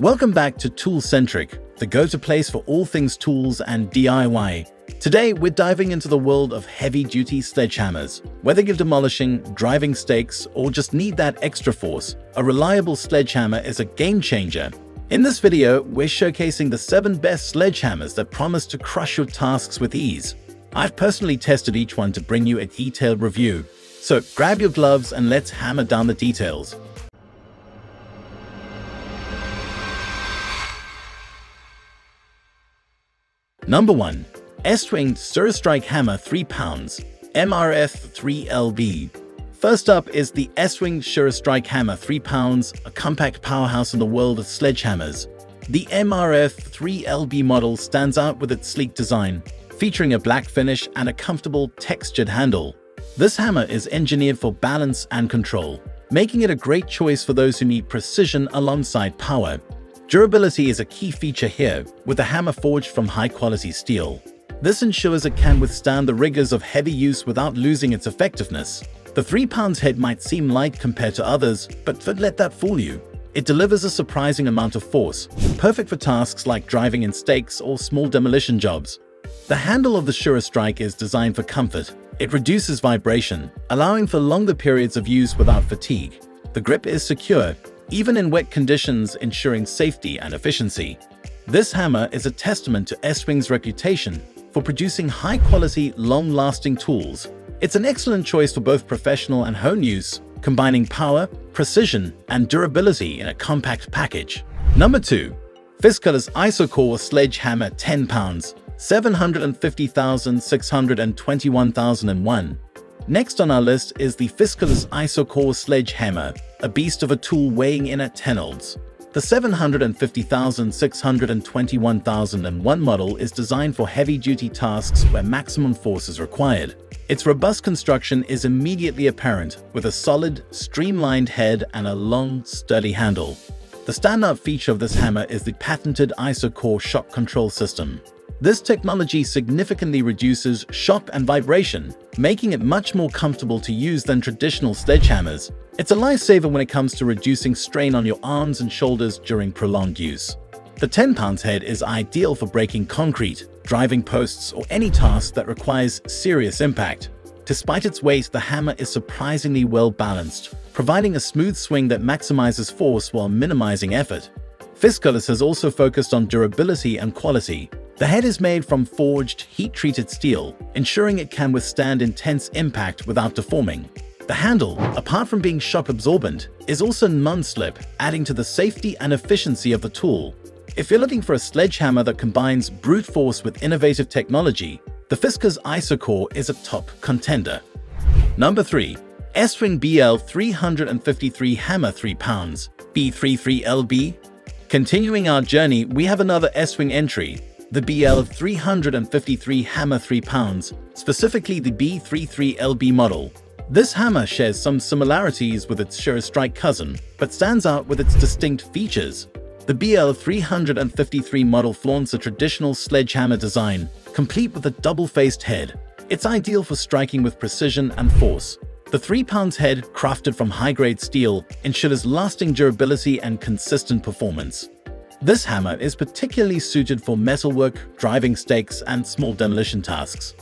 Welcome back to Tool Centric, the go-to place for all things tools and DIY. Today, we're diving into the world of heavy-duty sledgehammers. Whether you're demolishing, driving stakes, or just need that extra force, a reliable sledgehammer is a game-changer. In this video, we're showcasing the 7 best sledgehammers that promise to crush your tasks with ease. I've personally tested each one to bring you a detailed review. So grab your gloves and let's hammer down the details. Number 1. Estwing SureStrike Hammer 3 lbs, MRF 3LB. First up is the Estwing SureStrike Hammer 3 lbs, a compact powerhouse in the world of sledgehammers. The MRF 3LB model stands out with its sleek design, featuring a black finish and a comfortable textured handle. This hammer is engineered for balance and control, making it a great choice for those who need precision alongside power. Durability is a key feature here, with the hammer forged from high-quality steel. This ensures it can withstand the rigors of heavy use without losing its effectiveness. The 3-pound head might seem light compared to others, but don't let that fool you. It delivers a surprising amount of force, perfect for tasks like driving in stakes or small demolition jobs. The handle of the SureStrike is designed for comfort. It reduces vibration, allowing for longer periods of use without fatigue. The grip is secure, even in wet conditions, ensuring safety and efficiency. This hammer is a testament to Estwing's reputation for producing high-quality, long-lasting tools. It's an excellent choice for both professional and home use, combining power, precision, and durability in a compact package. Number 2. Fiskars IsoCore Sledgehammer 10 lbs, 750,621,001. Next on our list is the Fiskars IsoCore Sledgehammer, a beast of a tool weighing in at 10 oz. The 750,621,001 model is designed for heavy-duty tasks where maximum force is required. Its robust construction is immediately apparent, with a solid, streamlined head and a long, sturdy handle. The standout feature of this hammer is the patented IsoCore shock control system. This technology significantly reduces shock and vibration, making it much more comfortable to use than traditional sledgehammers. It's a lifesaver when it comes to reducing strain on your arms and shoulders during prolonged use. The 10-pound head is ideal for breaking concrete, driving posts, or any task that requires serious impact. Despite its weight, the hammer is surprisingly well balanced, providing a smooth swing that maximizes force while minimizing effort. Fiskars has also focused on durability and quality. The head is made from forged, heat-treated steel, ensuring it can withstand intense impact without deforming. The handle, apart from being shock-absorbent, is also non-slip, adding to the safety and efficiency of the tool. If you're looking for a sledgehammer that combines brute force with innovative technology, the Fiskars IsoCore is a top contender. Number 3. Estwing BL 353 Hammer 3 lbs, B33LB. Continuing our journey, we have another Estwing entry, the BL 353 Hammer 3 lbs, specifically the B33LB model. This hammer shares some similarities with its SureStrike cousin, but stands out with its distinct features. The BL 353 model flaunts a traditional sledgehammer design, complete with a double-faced head. It's ideal for striking with precision and force. The 3-pound head, crafted from high-grade steel, ensures lasting durability and consistent performance. This hammer is particularly suited for metalwork, driving stakes, and small demolition tasks.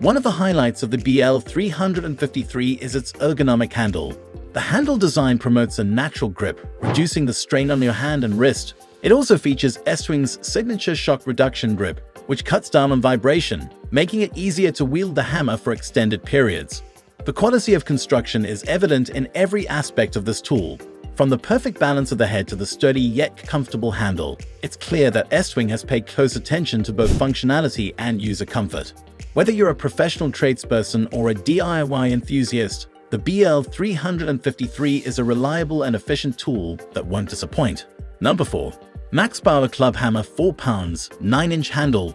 One of the highlights of the BL 353 is its ergonomic handle. The handle design promotes a natural grip, reducing the strain on your hand and wrist. It also features Estwing's signature shock reduction grip, which cuts down on vibration, making it easier to wield the hammer for extended periods. The quality of construction is evident in every aspect of this tool. From the perfect balance of the head to the sturdy yet comfortable handle, it's clear that Estwing has paid close attention to both functionality and user comfort. Whether you're a professional tradesperson or a DIY enthusiast, the BL 353 is a reliable and efficient tool that won't disappoint. Number 4. Maxpower Club Hammer 4 lbs, 9-inch handle.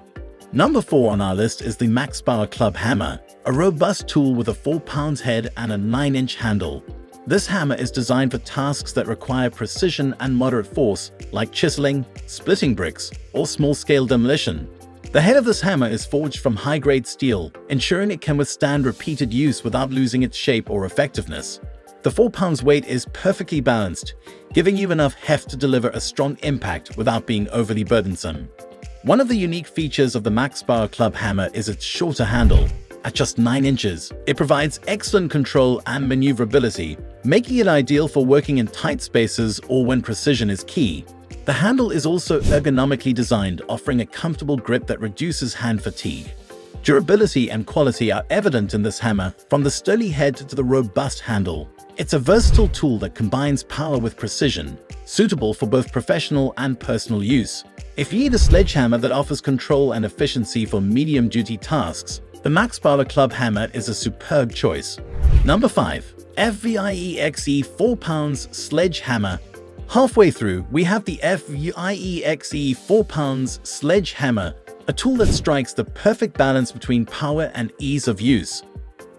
Number 4 on our list is the Maxpower Club Hammer, a robust tool with a 4-pound head and a 9-inch handle. This hammer is designed for tasks that require precision and moderate force, like chiseling, splitting bricks, or small-scale demolition. The head of this hammer is forged from high-grade steel, ensuring it can withstand repeated use without losing its shape or effectiveness. The 4 pounds weight is perfectly balanced, giving you enough heft to deliver a strong impact without being overly burdensome. One of the unique features of the Maxpower club hammer is its shorter handle. At just 9 inches, it provides excellent control and maneuverability, making it ideal for working in tight spaces or when precision is key. The handle is also ergonomically designed, offering a comfortable grip that reduces hand fatigue. Durability and quality are evident in this hammer, from the sturdy head to the robust handle. It's a versatile tool that combines power with precision, suitable for both professional and personal use. If you need a sledgehammer that offers control and efficiency for medium-duty tasks, the Maxpower club hammer is a superb choice. Number 5. FVIEXE 4-pound sledgehammer. Halfway through, we have the FVIEXE 4-pound sledgehammer, a tool that strikes the perfect balance between power and ease of use.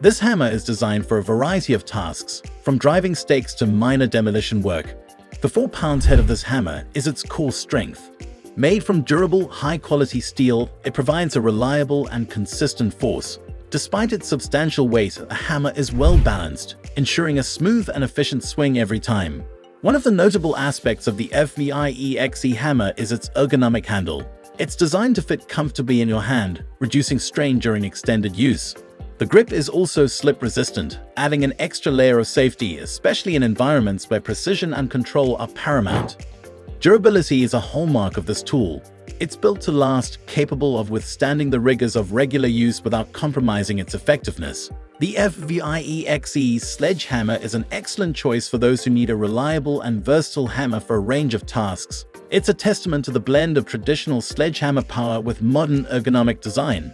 This hammer is designed for a variety of tasks, from driving stakes to minor demolition work. The 4-pound head of this hammer is its core strength. Made from durable, high-quality steel, it provides a reliable and consistent force. Despite its substantial weight, the hammer is well-balanced, ensuring a smooth and efficient swing every time. One of the notable aspects of the FVIEXE hammer is its ergonomic handle. It's designed to fit comfortably in your hand, reducing strain during extended use. The grip is also slip-resistant, adding an extra layer of safety, especially in environments where precision and control are paramount. Durability is a hallmark of this tool. It's built to last, capable of withstanding the rigors of regular use without compromising its effectiveness. The FVIEXE sledgehammer is an excellent choice for those who need a reliable and versatile hammer for a range of tasks. It's a testament to the blend of traditional sledgehammer power with modern ergonomic design.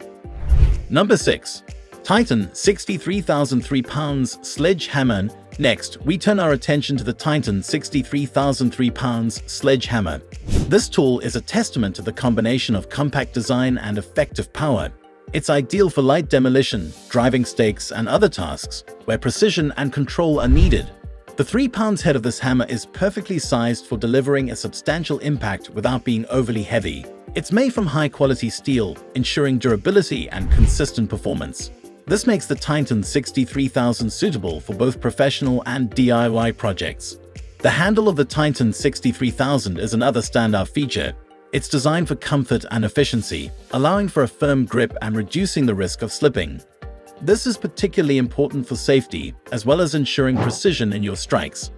Number 6. Titan 63,003 pounds sledgehammer. Next, we turn our attention to the Titan 63,003 pounds sledgehammer. This tool is a testament to the combination of compact design and effective power. It's ideal for light demolition, driving stakes, and other tasks where precision and control are needed. The 3-pound head of this hammer is perfectly sized for delivering a substantial impact without being overly heavy. It's made from high-quality steel, ensuring durability and consistent performance. This makes the Titan 63,000 suitable for both professional and DIY projects. The handle of the Titan 63,000 is another standout feature. It's designed for comfort and efficiency, allowing for a firm grip and reducing the risk of slipping. This is particularly important for safety, as well as ensuring precision in your strikes.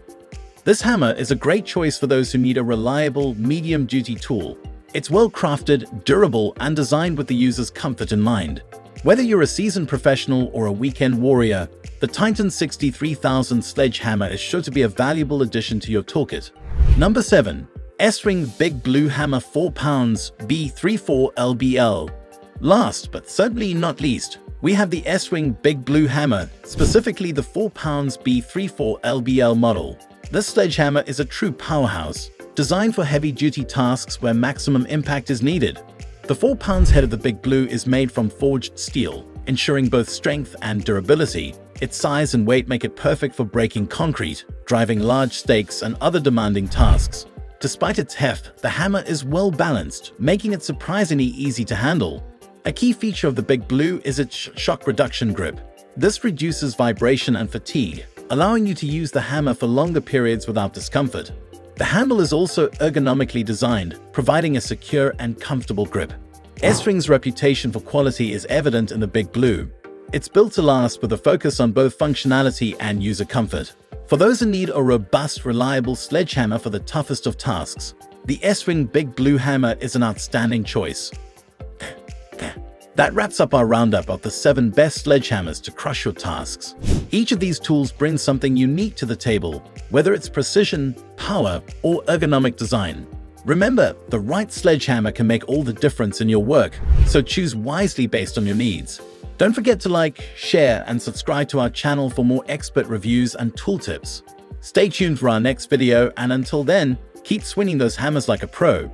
This hammer is a great choice for those who need a reliable, medium-duty tool. It's well-crafted, durable, and designed with the user's comfort in mind. Whether you're a seasoned professional or a weekend warrior, the Titan 63,000 sledgehammer is sure to be a valuable addition to your toolkit. Number 7. Estwing Big Blue Hammer 4-pound B34LBL. Last but certainly not least, we have the Estwing Big Blue Hammer, specifically the 4-pound B34LBL model. This sledgehammer is a true powerhouse, designed for heavy-duty tasks where maximum impact is needed. The 4-pound head of the Big Blue is made from forged steel, ensuring both strength and durability. Its size and weight make it perfect for breaking concrete, driving large stakes, and other demanding tasks. Despite its heft, the hammer is well balanced, making it surprisingly easy to handle. A key feature of the Big Blue is its shock reduction grip. This reduces vibration and fatigue, allowing you to use the hammer for longer periods without discomfort. The handle is also ergonomically designed, providing a secure and comfortable grip. Estwing's reputation for quality is evident in the Big Blue. It's built to last with a focus on both functionality and user comfort. For those in need of a robust, reliable sledgehammer for the toughest of tasks, the Estwing Big Blue hammer is an outstanding choice. That wraps up our roundup of the 7 best sledgehammers to crush your tasks. Each of these tools brings something unique to the table, whether it's precision, power, or ergonomic design. Remember, the right sledgehammer can make all the difference in your work, so choose wisely based on your needs. Don't forget to like, share, and subscribe to our channel for more expert reviews and tool tips. Stay tuned for our next video, and until then, keep swinging those hammers like a pro.